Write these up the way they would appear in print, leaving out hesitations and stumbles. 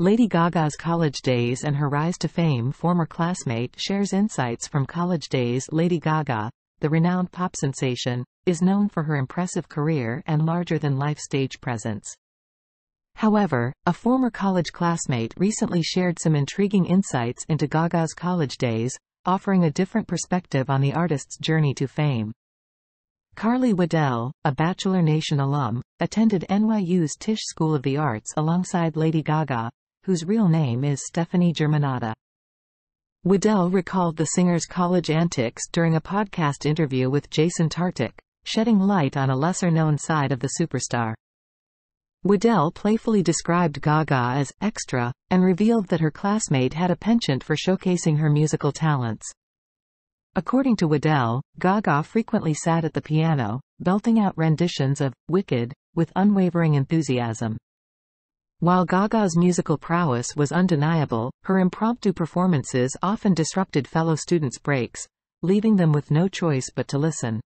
Lady Gaga's college days and her rise to fame. Former classmate shares insights from college days. Lady Gaga, the renowned pop sensation, is known for her impressive career and larger-than-life stage presence. However, a former college classmate recently shared some intriguing insights into Gaga's college days, offering a different perspective on the artist's journey to fame. Carly Waddell, a Bachelor Nation alum, attended NYU's Tisch School of the Arts alongside Lady Gaga, whose real name is Stefani Germanotta. Waddell recalled the singer's college antics during a podcast interview with Jason Tartick, shedding light on a lesser-known side of the superstar. Waddell playfully described Gaga as extra and revealed that her classmate had a penchant for showcasing her musical talents. According to Waddell, Gaga frequently sat at the piano, belting out renditions of Wicked with unwavering enthusiasm. While Gaga's musical prowess was undeniable, her impromptu performances often disrupted fellow students' breaks, leaving them with no choice but to listen.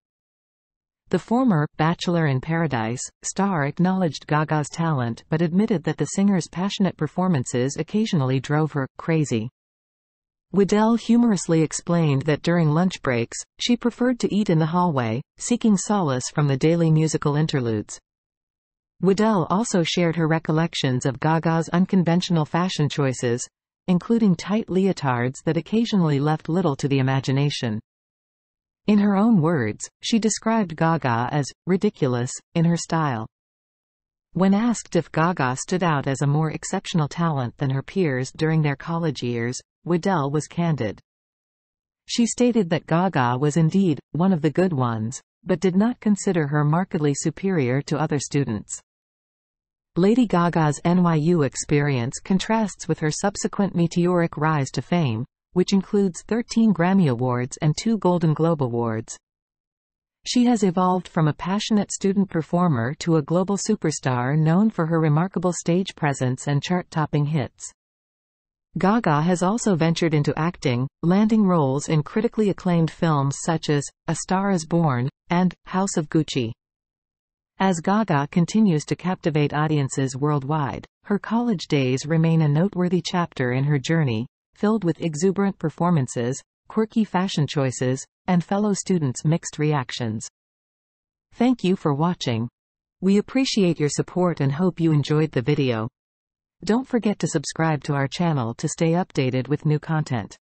The former Bachelor in Paradise star acknowledged Gaga's talent but admitted that the singer's passionate performances occasionally drove her crazy. Waddell humorously explained that during lunch breaks, she preferred to eat in the hallway, seeking solace from the daily musical interludes. Waddell also shared her recollections of Gaga's unconventional fashion choices, including tight leotards that occasionally left little to the imagination. In her own words, she described Gaga as ridiculous in her style. When asked if Gaga stood out as a more exceptional talent than her peers during their college years, Waddell was candid. She stated that Gaga was indeed one of the good ones, but did not consider her markedly superior to other students. Lady Gaga's NYU experience contrasts with her subsequent meteoric rise to fame, which includes 13 Grammy Awards and 2 Golden Globe Awards. She has evolved from a passionate student performer to a global superstar known for her remarkable stage presence and chart-topping hits. Gaga has also ventured into acting, landing roles in critically acclaimed films such as A Star Is Born and House of Gucci. As Gaga continues to captivate audiences worldwide, her college days remain a noteworthy chapter in her journey, filled with exuberant performances, quirky fashion choices, and fellow students' mixed reactions. Thank you for watching. We appreciate your support and hope you enjoyed the video. Don't forget to subscribe to our channel to stay updated with new content.